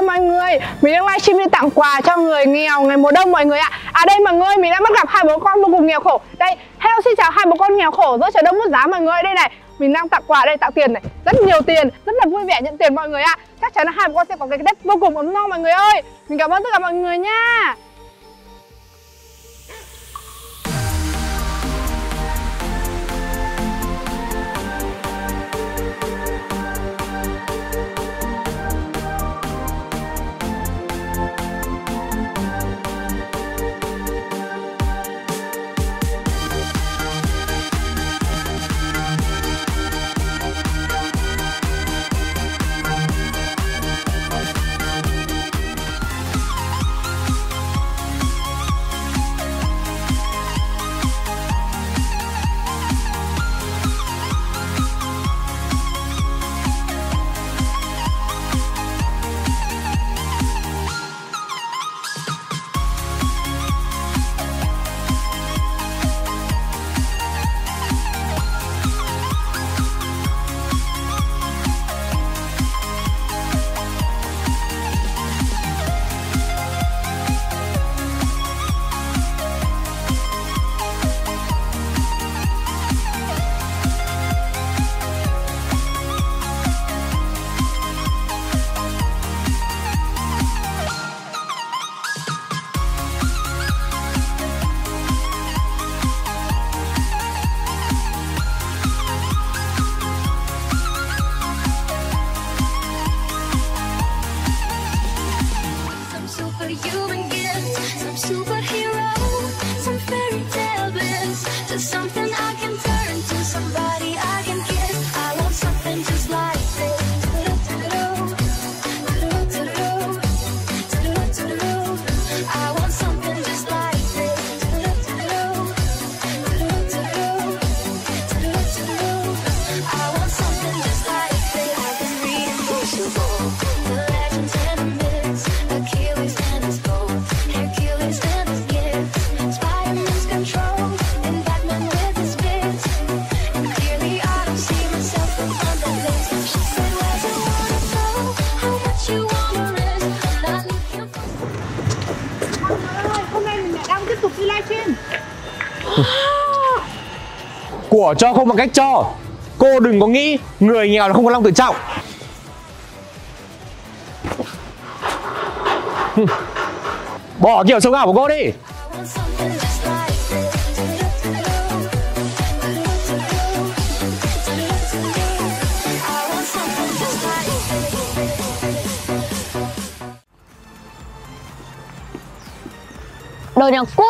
chào mọi người, mình đang livestream đi tặng quà cho người nghèo ngày mùa đông mọi người ạ. À đây mọi người, mình đã bắt gặp hai bố con vô cùng nghèo khổ. Đây, hello xin chào hai bố con nghèo khổ giữa trời đông buốt giá mọi người. Đây này, mình đang tặng quà đây, tặng tiền này, rất nhiều tiền, rất là vui vẻ nhận tiền mọi người ạ. Chắc chắn là hai bố con sẽ có cái Tết vô cùng ấm no mọi người ơi. Mình cảm ơn tất cả mọi người nha. Của cho không bằng cách cho. Cô đừng có nghĩ người nghèo là không có lòng tự trọng. Bỏ kiểu sống ảo của cô đi. Đồ nhà quê.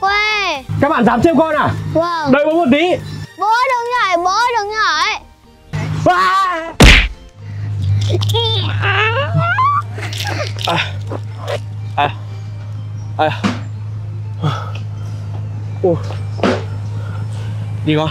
Quê. Các bạn dám trêu con à? Vâng. Đợi bố một tí. Bố đừng nhảy, bố đừng nhảy. À. À. À. À. Đi con.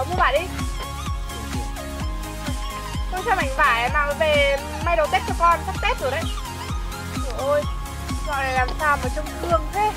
Tớ mua vải đi. Tôi cho mảnh vải mà về may đồ Tết cho con, sắp Tết rồi đấy. Trời ơi, trò này làm sao mà trông thương thế.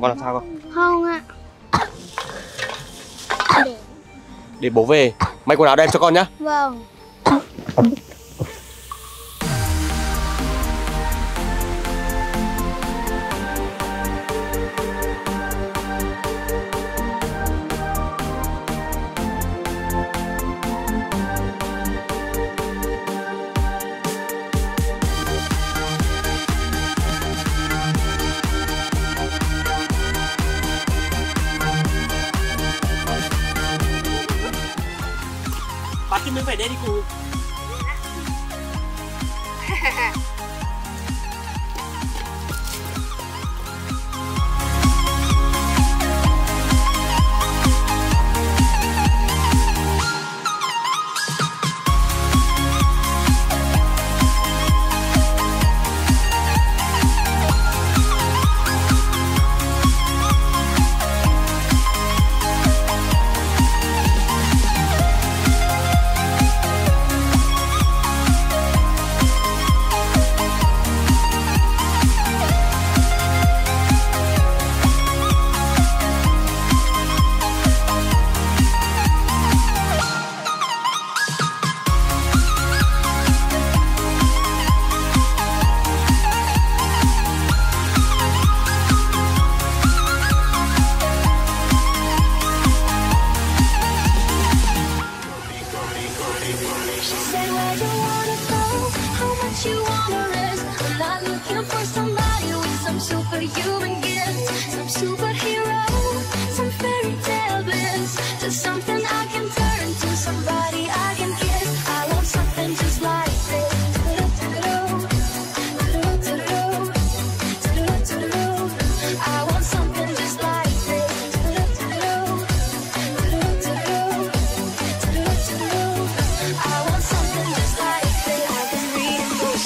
Có con làm sao không? Không ạ. Để bố về may quần áo đẹp cho con nhá. Vâng. Bắt thì mình phải để đi cùng. Superhuman gifts, some superhero, some fairy tale bliss, just something I can turn to, somebody I can kiss. I love something just like this. I want something just like this. I want something just like this. I can read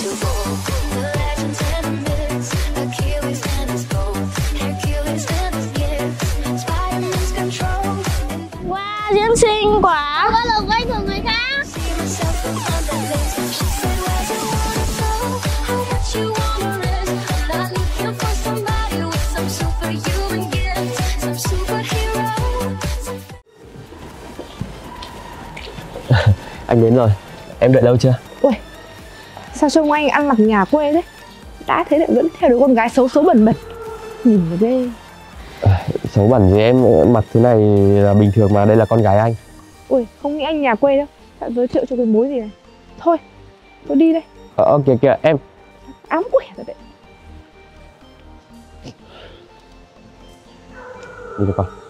impossible, the legends and the myths, Achilles. Diễn xinh quá. Có lực gây thường người khác. Anh đến rồi. Em đợi lâu chưa? Ui, sao trông anh ăn mặc nhà quê thế? Đã thế lại vẫn theo đứa con gái xấu xấu bẩn bẩn. Nhìn vào đây. Xấu bẩn gì em mặc thế này là bình thường mà, đây là con gái anh. Ui, không nghĩ anh nhà quê đâu, phải giới thiệu cho cái mối gì này. Thôi, tôi đi đây. Kìa kìa em. Ám quẻ rồi đấy. Đi được không?